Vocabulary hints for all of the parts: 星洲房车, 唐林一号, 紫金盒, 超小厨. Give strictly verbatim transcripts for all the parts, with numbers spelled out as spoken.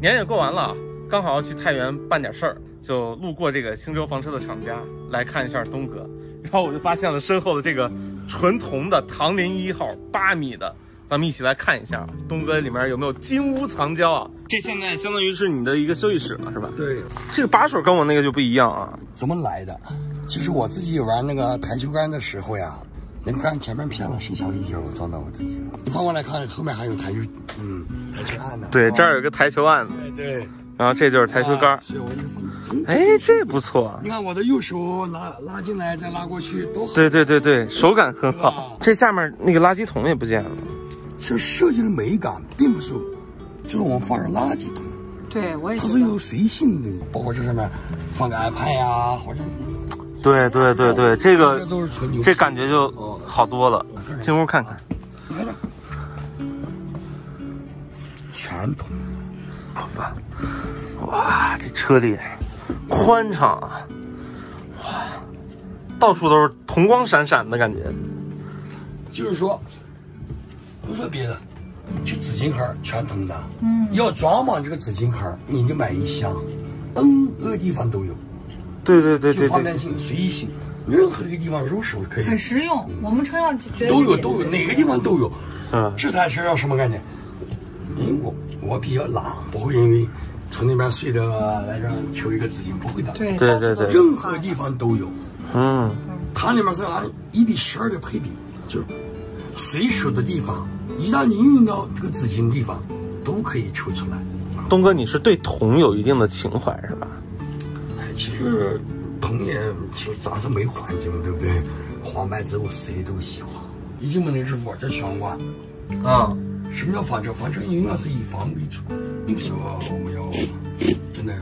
年也过完了，刚好要去太原办点事儿，就路过这个星洲房车的厂家来看一下东哥，然后我就发现了身后的这个纯铜的唐林一号八米的，咱们一起来看一下东哥里面有没有金屋藏娇啊！这现在相当于是你的一个休息室了，是吧？对，这个把手跟我那个就不一样啊。怎么来的？其实我自己玩那个台球杆的时候呀、啊。 那杆前面偏了，谁小一球，我撞到我自己了。你翻过来看，后面还有台球，嗯，台球案呢。对，这儿有个台球案子。对对。然后这就是台球杆。是我一哎，这不错。你看我的右手拉拉进来，再拉过去都好。对对对对，手感很好。这下面那个垃圾桶也不见了。是设计的美感，并不是，就是我们放上垃圾桶。对，我也。它是有随性的，包括这上面放个 iPad 呀、啊，或者。 对对对对，这个这感觉就好多了。进屋看看，全通。好吧，哇，这车里宽敞啊，哇，到处都是铜光闪闪的感觉。就是说，不说别的，就紫金盒全通的。嗯，要装满这个紫金盒，你就买一箱 ，N 个地方都有。 对对对对，方便性、随意性，任何一个地方入手可以。很实用，我们车上觉得都有都有，哪个地方都有。嗯，这台车要什么概念？因为我我比较懒，不会因为从那边睡的来这求一个纸巾，不会的。对对对对，任何地方都有。嗯，它里面是按一比十二的配比，就是随手的地方，一旦你用到这个纸巾的地方，都可以抽出来。东哥，你是对铜有一定的情怀是吧？ 其实铜也，其实咱是没环境，对不对？黄白植物谁都喜欢。一进门的时候，我这相关啊，什么叫房车？房车永远是以房为主，并不是我们要真的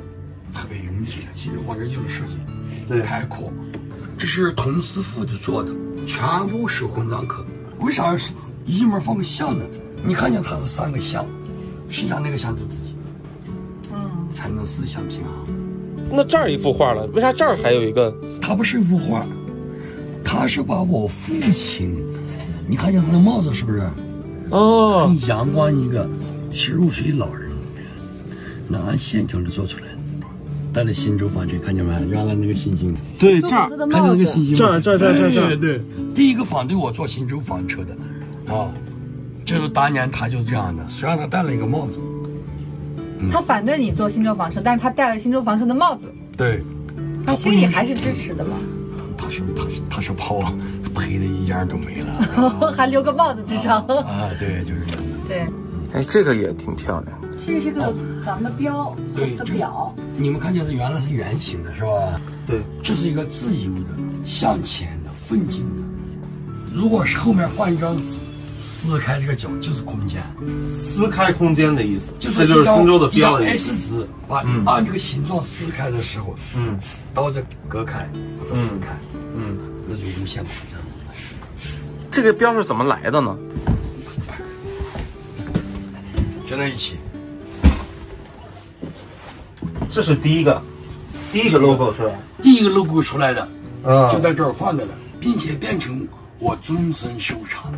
特别拥挤。其实房车就是设计，对，开阔。这是铜师傅做的，全部手工篆刻。为啥一进门放个像呢？你看见它是三个像，剩下那个像都自己，嗯，才能思想平衡。 那这儿一幅画了，为啥这儿还有一个？它不是一幅画，它是把我父亲，你看见他的帽子是不是？哦，很阳光一个七十五岁老人，那按线条都做出来了。带了新州房车，看见没？原来那个新星。对，这儿看见那个新星。这儿这儿这儿这儿。对，第一个反对我做新州房车的，啊、哦，就是当年他就是这样的，虽然他戴了一个帽子。 他反对你做新洲房车，但是他戴了新洲房车的帽子，对，他心里还是支持的吧？他是他是他是怕我赔的一样都没了，还留个帽子支撑啊！对，就是这样的。对，哎，这个也挺漂亮。这是个咱们的标，对的表。你们看见是原来是圆形的，是吧？对，这是一个自由的、向前的、奋进的。如果是后面换一张纸。 撕开这个角就是空间，撕开空间的意思，就是这就是星洲的标的意思。S 值把按这个形状撕开的时候，嗯，刀子割开，再撕开，嗯，那就无限空间。这个标是怎么来的呢？粘在一起。这是第一个，第一个 logo 是吧？第一个 logo 出来的，嗯，就在这儿放的了，并且变成我终身收藏。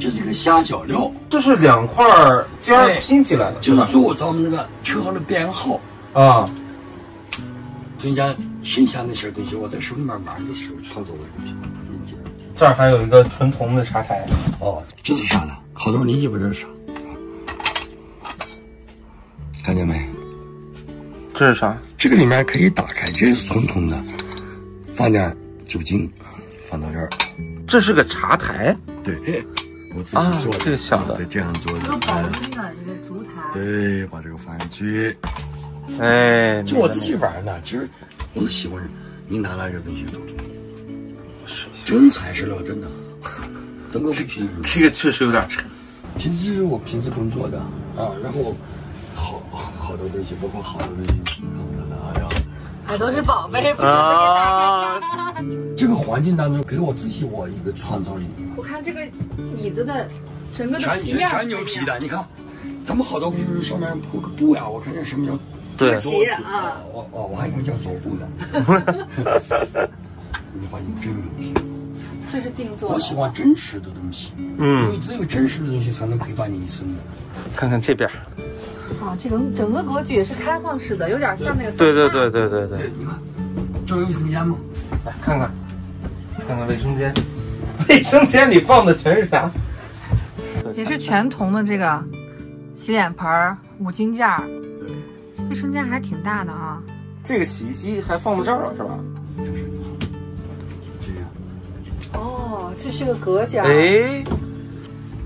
这是一个下脚料，这是两块尖拼起来的，就是做咱们那个车上的编号啊。增加剩下那些东西，我在手里面玩的时候创作的东西。这儿还有一个纯铜的茶台，哦，这是啥呢？好多人理解不是啥，看见没？这是啥？这个里面可以打开，这是纯铜的，放点酒精，放到这儿。这是个茶台，对。 我自己做的，这个小的，对，这样做的。做保温的一个烛台。对，把这个放上去。哎，就我自己玩的，其实我是喜欢你拿来这东西做。真材实料，真的。能够不便宜。这个确实有点沉。平时就是我平时工作的啊，然后好好多东西，包括好多东西，看不到的啊，还都是宝贝，不是啊。 这个环境当中给我自己我一个创造力。我看这个椅子的整个的皮面全牛皮的，你看，咱们好多不是上面铺个布呀、啊？我看这什么叫对皮啊？我哦，我还以为叫桌布呢。你发现真牛皮。这是定做的。我喜欢真实的东西，嗯，因为只有真实的东西才能陪伴你一生的。看看这边，啊，这个整个格局也是开放式的，有点像那个。对对对对对对。你看，这有卫生间吗？来看看，看看卫生间。卫生间里放的全是啥？也是全铜的这个洗脸盆、五金件。卫生间还挺大的啊。这个洗衣机还放在这儿了是吧？这是。这样。哦，这是个隔间。哎，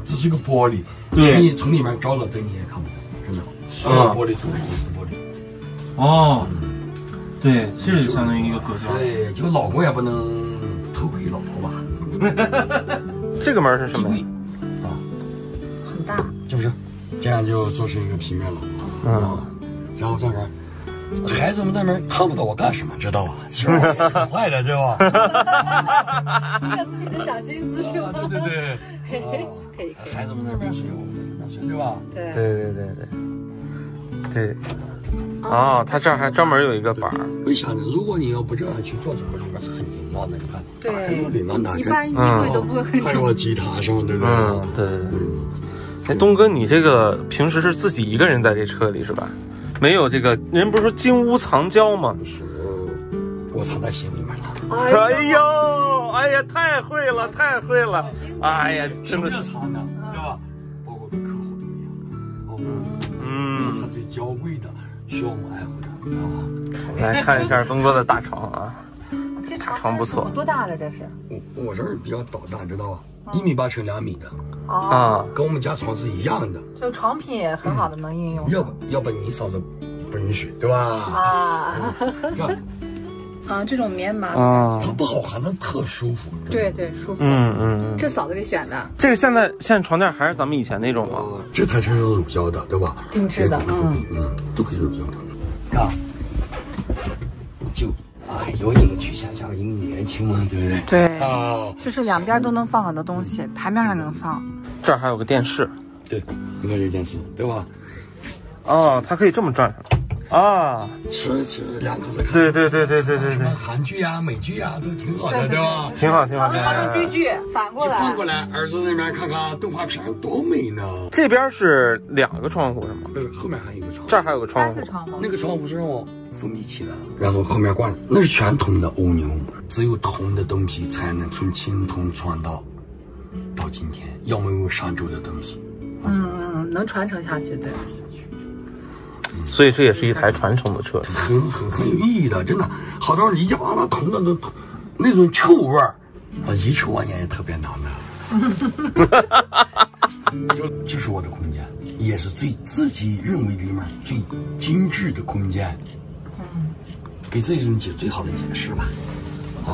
这是个玻璃。对，你从里面照了灯你也看不到，真的。所有玻璃都是隐私玻璃。哦，对，这就相当于一个隔间。对，就老公也不能偷窥老婆吧。这个门是什么？啊，很大，是不是？这样就做成一个平面了。嗯。然后这门，孩子们在门看不到我干什么，知道吧？其实我挺坏的，知道吧？自己的小心思是吧？对对对，可以。孩子们在门睡，我们在睡，对吧？对对对对对。哦，他这儿还专门有一个板儿。为啥呢？如果你要不这样去做，这个里面是很凌乱的，你看。对。一般衣柜都不会很。还有吉他什么，对不对？嗯，对对对。哎，东哥，你这个平时是自己一个人在这车里是吧？没有这个人不是说金屋藏娇吗？不是，我藏在心里面了。哎呦，哎呀，太会了，太会了！哎呀，真的藏的，对吧？包括跟客户都一样。我们嗯，藏最娇贵的，需要我们爱护的啊。来看一下东哥的大床啊，这床不错。多大了这是？我我这儿比较倒大，知道吧？一米八乘两米的。啊，跟我们家床是一样的，就床品也很好的能应用。要不，要不你嫂子不允许，对吧？啊，啊，这种棉麻啊，它不好看，它特舒服。对对，舒服。嗯嗯，这嫂子给选的。这个现在现在床垫还是咱们以前那种吗？这才是乳胶的，对吧？定制的，嗯嗯，都可以乳胶的。啊，就啊，有你去想想，因为年轻嘛，对不对？对。啊，就是两边都能放很多东西，台面上能放。这儿还有个电视，对，你看这电视，对吧？哦，它可以这么转上啊！吃吃两口子看，对对对对对对对，韩剧呀、美剧呀都挺好的，对吧？挺好，挺好。他们追剧反过来，反过来，儿子那边看看动画片多美呢。这边是两个窗户是吗？对，后面还有一个窗户，这儿还有个窗户，那个窗户是让我封闭起来，然后后面挂着，那是全铜的欧牛，只有铜的东西才能从青铜传到。到今天，要么用上周的东西，嗯嗯，能传承下去，对。所以这也是一台传承的车，很很很有意义的，真的。好多人一讲完了铜的都，那种臭味儿，啊，遗臭万年也特别难的。这这是我的空间，也是最自己认为里面最精致的空间。嗯，给自己一种解最好的解释吧，啊。